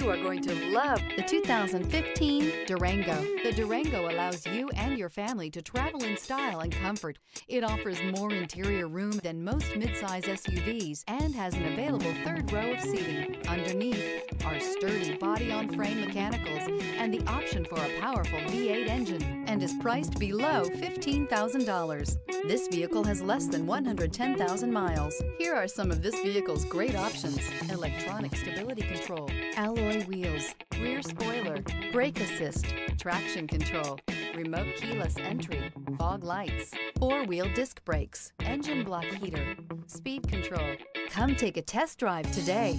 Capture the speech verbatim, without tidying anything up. You are going to love the two thousand fifteen Durango. The Durango allows you and your family to travel in style and comfort. It offers more interior room than most midsize S U Vs and has an available third row of seating. Underneath are sturdy body-on-frame mechanicals and the option for a powerful V eight engine, and is priced below fifteen thousand dollars. This vehicle has less than one hundred ten thousand miles. Here are some of this vehicle's great options: electronic stability control, alloy wheels, rear spoiler, brake assist, traction control, remote keyless entry, fog lights, four-wheel disc brakes, engine block heater, speed control. Come take a test drive today.